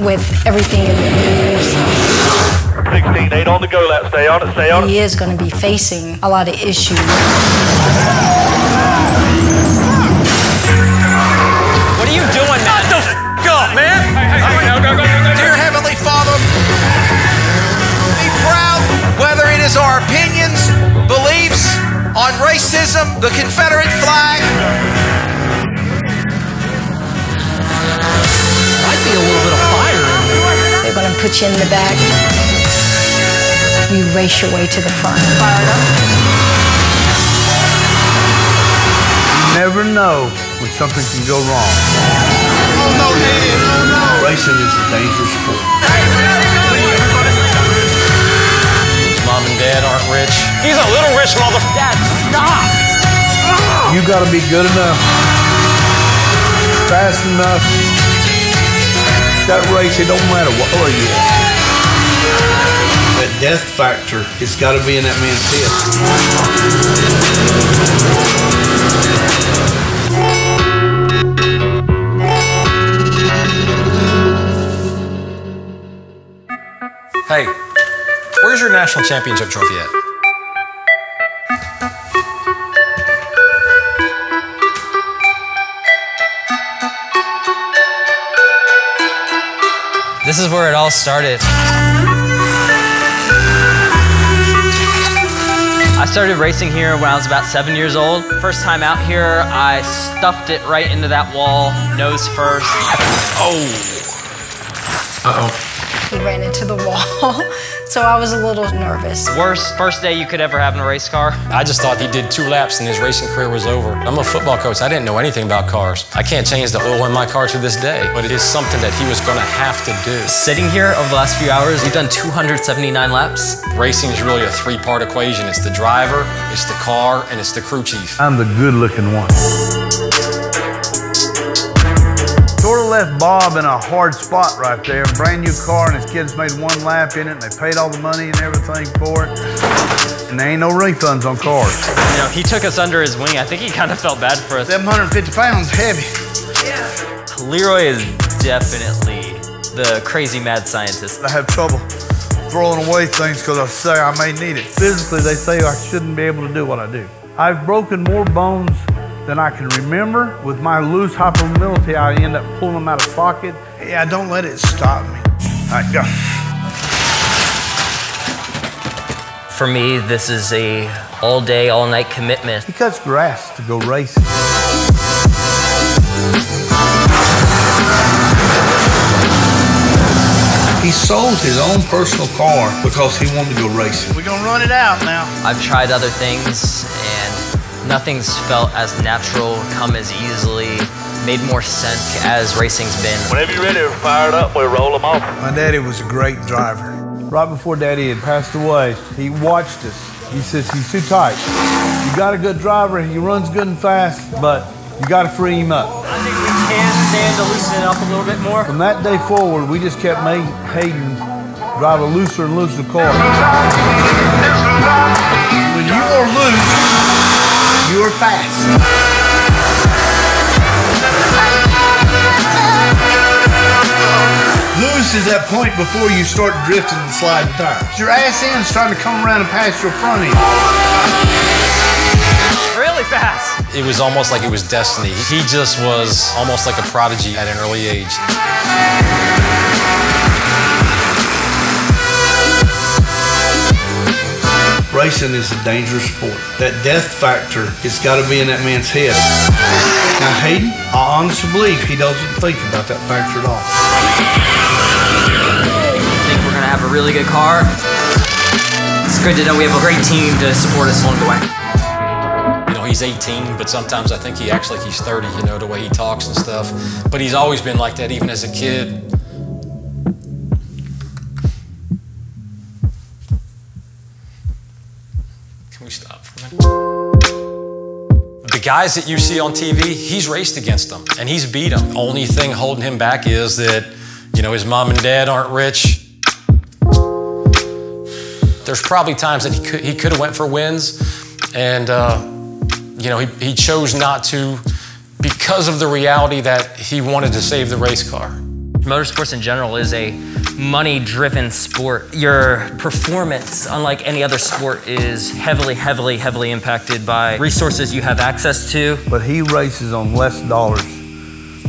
with everything in the news. 16-8 on the go lap. Stay on it. Stay on it. He is going to be facing a lot of issues. What are you doing? Shut the f*** up, man! Hey, hey, go, go, go, go. Dear Heavenly Father, be proud, whether it is our opinions, beliefs on racism, the Confederate flag. A little bit of fire. They're going to put you in the back. You race your way to the front. Fired up. You never know when something can go wrong. Oh no, Hayden! Oh no! Racing is a dangerous sport. Mom and Dad aren't rich. He's a little rich, mother. Dad, stop! You got to be good enough, fast enough. That race, it don't matter what color you are. That death factor, it's got to be in that man's head. Hey, where's your national championship trophy at? This is where it all started. I started racing here when I was about 7 years old. First time out here, I stuffed it right into that wall, nose first. Oh. Uh-oh. He ran into the wall, so I was a little nervous. Worst first day you could ever have in a race car. I just thought he did 2 laps and his racing career was over. I'm a football coach. I didn't know anything about cars. I can't change the oil in my car to this day, but it is something that he was going to have to do. Sitting here over the last few hours, we've done 279 laps. Racing is really a three-part equation. It's the driver, it's the car, and it's the crew chief. I'm the good-looking one. Sort of left Bob in a hard spot right there. Brand new car and his kids made 1 lap in it and they paid all the money and everything for it. And there ain't no refunds on cars. You know, he took us under his wing. I think he kind of felt bad for us. 750 pounds, heavy. Yeah. Leroy is definitely the crazy mad scientist. I have trouble throwing away things because I say I may need it. Physically, they say I shouldn't be able to do what I do. I've broken more bones than I can remember. With my loose hypermobility, I end up pulling them out of socket. Yeah, don't let it stop me. All right, go. For me, this is a all-day, all-night commitment. He cuts grass to go racing. He sold his own personal car because he wanted to go racing. We're gonna run it out now. I've tried other things, and nothing's felt as natural, come as easily, made more sense as racing's been. Whenever you're ready, we're fired up, we roll them off. My daddy was a great driver. Right before Daddy had passed away, he watched us. He says, he's too tight. You got a good driver, he runs good and fast, but you got to free him up. I think we can stand to loosen it up a little bit more. From that day forward, we just kept making Hayden drive a looser and looser car. When you are loose, you're fast. Loose is that point before you start drifting and sliding tires. Your ass end's trying to come around and pass your front end. Really fast. It was almost like it was destiny. He just was almost like a prodigy at an early age. Racing is a dangerous sport. That death factor has got to be in that man's head. Now, Hayden, I honestly believe he doesn't think about that factor at all. I think we're going to have a really good car. It's good to know we have a great team to support us along the way. You know, he's 18, but sometimes I think he acts like he's 30, you know, the way he talks and stuff. But he's always been like that, even as a kid. Can we stop for a minute? The guys that you see on TV, he's raced against them, and he's beat them. The only thing holding him back is that, you know, his mom and dad aren't rich. There's probably times that he could have went for wins, and, you know, he chose not to because of the reality that he wanted to save the race car. Motorsports in general is a money-driven sport. Your performance, unlike any other sport, is heavily, heavily, heavily impacted by resources you have access to. But he races on less dollars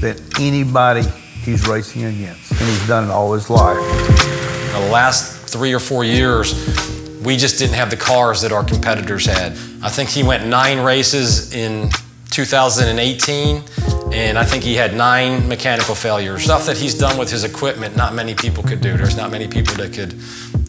than anybody he's racing against, and he's done it all his life. The last 3 or 4 years, we just didn't have the cars that our competitors had. I think he went 9 races in 2018, and I think he had 9 mechanical failures. Stuff that he's done with his equipment, not many people could do. There's not many people that could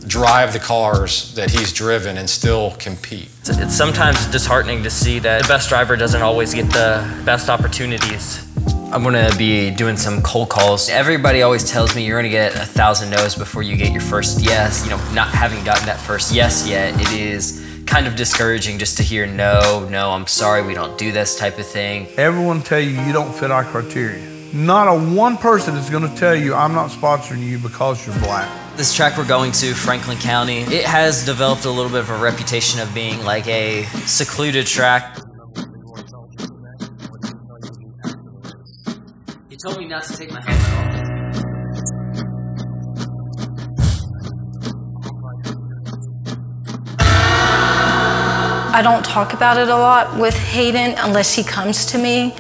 drive the cars that he's driven and still compete. It's sometimes disheartening to see that the best driver doesn't always get the best opportunities. I'm gonna be doing some cold calls. Everybody always tells me you're gonna get 1,000 no's before you get your first yes. You know, not having gotten that first yes yet, it is kind of discouraging just to hear no, I'm sorry, we don't do this type of thing. Everyone tell you you don't fit our criteria. Not a one person is gonna tell you I'm not sponsoring you because you're black. This track we're going to, Franklin County, it has developed a little bit of a reputation of being like a secluded track. He told me not to take my helmet off. I don't talk about it a lot with Hayden unless he comes to me.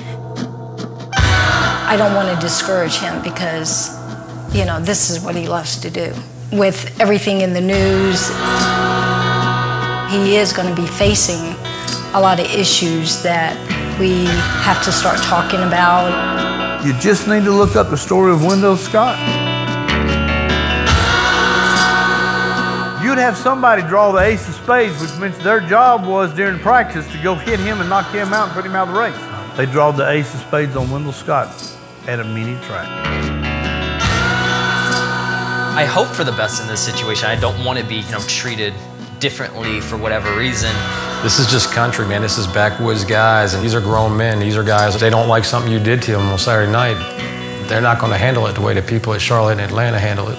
I don't want to discourage him because, you know, this is what he loves to do. With everything in the news, he is going to be facing a lot of issues that we have to start talking about. You just need to look up the story of Wendell Scott. You'd have somebody draw the ace of spades, which means their job was during practice to go hit him and knock him out and put him out of the race. They draw the ace of spades on Wendell Scott at a mini track. I hope for the best in this situation. I don't want to be, you know, treated differently for whatever reason. This is just country, man. This is backwoods guys, and these are grown men. These are guys, if they don't like something you did to them on Saturday night, they're not going to handle it the way the people at Charlotte and Atlanta handle it.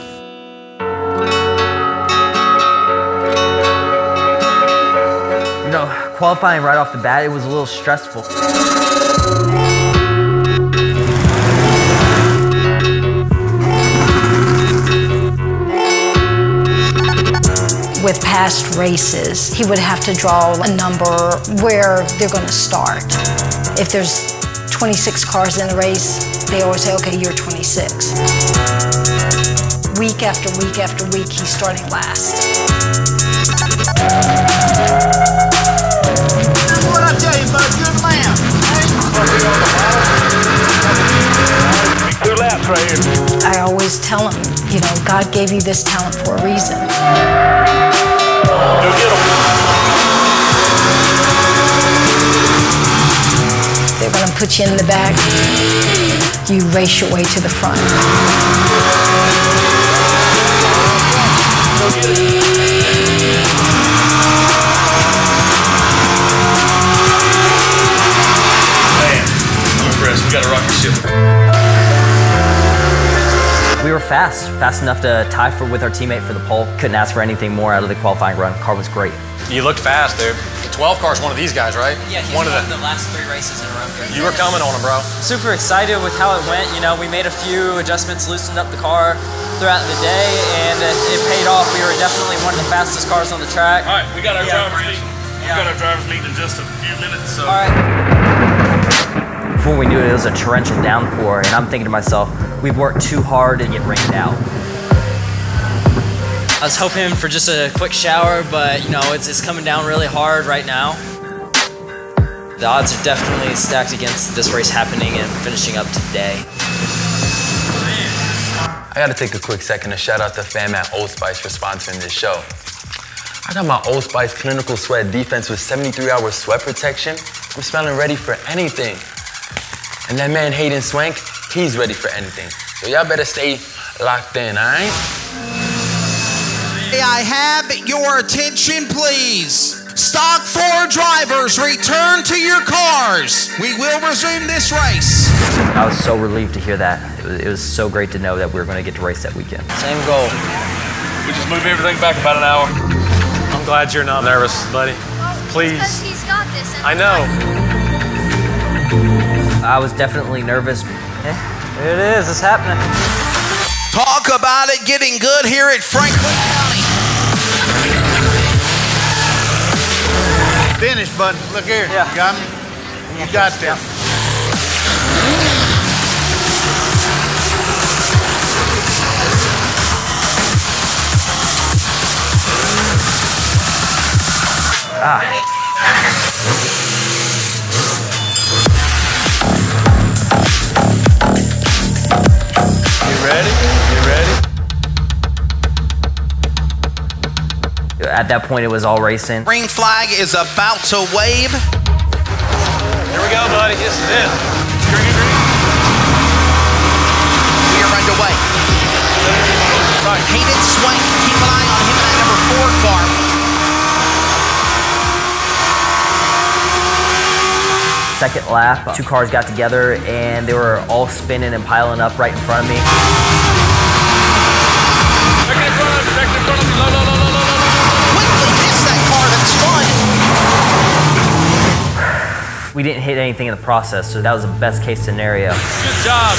You know, qualifying right off the bat, it was a little stressful. With past races, he would have to draw a number where they're going to start. If there's 26 cars in the race, they always say, okay, you're 26. Week after week after week, he's starting last. That's what I tell you, bud, good lamb. Two laps right here. I always tell him, you know, God gave you this talent for a reason. Go get them. They're going to put you in the back. You race your way to the front. Go get it. Man, I'm impressed. We got a rocket ship. We were fast enough to tie with our teammate for the pole. Couldn't ask for anything more out of the qualifying run. Car was great. You looked fast, dude. The 12 car's one of these guys, right? Yeah, he's one of the last 3 races in a row. You were coming on him, bro. Super excited with how it went. You know, we made a few adjustments, loosened up the car throughout the day, and it paid off. We were definitely one of the fastest cars on the track. All right, we got our driver's meeting. Yeah. We got our driver's meeting in just a few minutes. So. All right. Before we knew it, it was a torrential downpour, and I'm thinking to myself, we've worked too hard to get rained out. I was hoping for just a quick shower, but you know, it's coming down really hard right now. The odds are definitely stacked against this race happening and finishing up today. I gotta take a quick second to shout out the fam at Old Spice for sponsoring this show. I got my Old Spice Clinical Sweat Defense with 73-hour sweat protection. I'm smelling ready for anything. And that man Hayden Swank, he's ready for anything. So y'all better stay locked in, all right? May I have your attention, please? Stock 4 drivers, return to your cars. We will resume this race. I was so relieved to hear that. It was so great to know that we were going to get to race that weekend. Same goal. We just moved everything back about an hour. I'm glad you're not nervous, buddy. Please. Because he's got this. I know. I was definitely nervous. Yeah, there it is. It's happening. Talk about it getting good here at Franklin County. Finish, bud. Look here. Yeah. You got me? You got that. You ready? At that point, it was all racing. Green flag is about to wave. Here we go, buddy. This is it. Green. We are underway. Right. Hayden Swank. Keep an eye on him and that number 4 car. Second lap, 2 cars got together and they were all spinning and piling up right in front of me. Quickly missed that car that spun. We didn't hit anything in the process, so that was the best case scenario. Good job,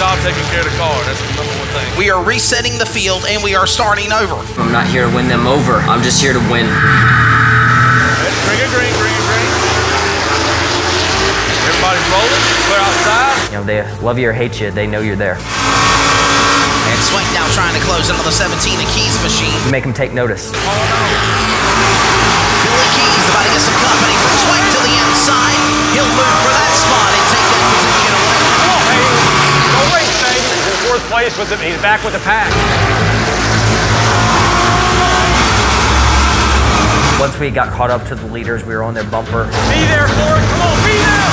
Tom, taking care of the car. That's the #1 thing. We are resetting the field and we are starting over. I'm not here to win them over. I'm just here to win. Everybody's rolling, we're outside. You know, they love you or hate you, they know you're there. And Swank now trying to close in on the 17, the Keys machine. You make them take notice. Oh, no. Billy Keys about to get some company from Swank to the inside. He'll move for that spot and take that position away. Come on, baby. Go race, baby. He's in 4th place with him. He's back with the pack. Once we got caught up to the leaders, we were on their bumper. Be there, Ford. Come on, be there.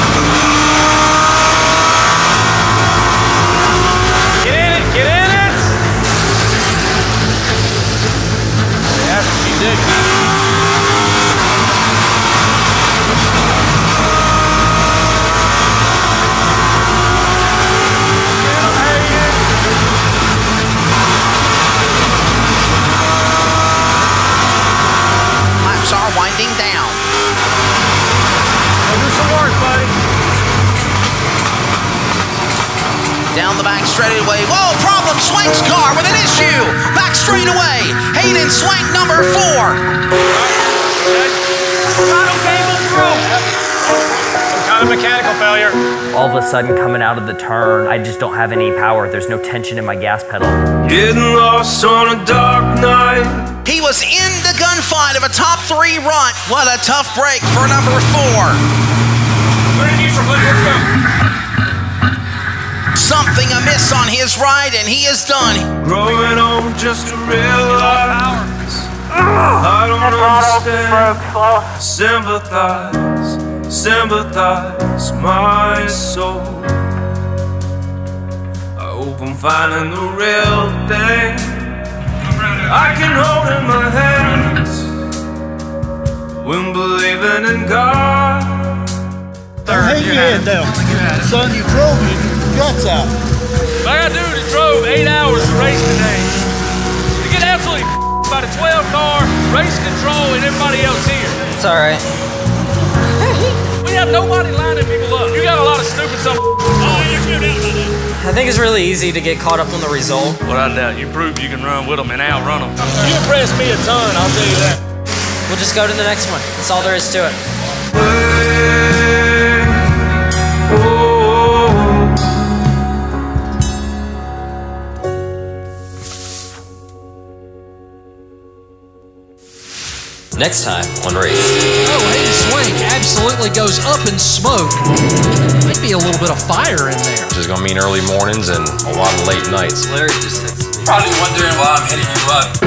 Get in it, get in it. That's what you did. Laps are winding down. Go do some work, buddy. Down the back straightaway. Whoa, problem. Swank's car with an issue. Back straightaway. Hayden Swank, number 4. Throttle cable broke. Some kind of mechanical failure. All of a sudden, coming out of the turn, I just don't have any power. There's no tension in my gas pedal. Getting lost on a dark night. He was in the gunfight of a top 3 run. What a tough break for number 4. Put it in neutral, please. Let's go. Something amiss on his ride, and he is done. Growing on just to realize I don't understand. Sympathize my soul. I hope I'm finding the real thing I can hold in my hands when believing in God. Third, take your head down, son. You drove me. Guts out. My dude drove 8 hours to race today. To get absolutely f***ed by the 12 car, race control, and everybody else here. It's all right. We have nobody lining people up. You got a lot of stupid stuff. I think it's really easy to get caught up on the result. Without a doubt, you prove you can run with them and outrun them. You impressed me a ton, I'll tell you that. We'll just go to the next one. That's all there is to it. Next time on Race. Oh, Hayden Swank absolutely goes up in smoke. Might be a little bit of fire in there. This is going to mean early mornings and a lot of late nights. Larry just thinks probably wondering why I'm hitting you up.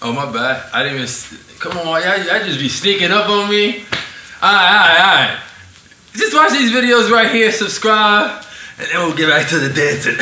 Oh, my bad. I didn't even... Come on, y'all just be sneaking up on me. All right. Just watch these videos right here, subscribe, and then we'll get back to the dancing.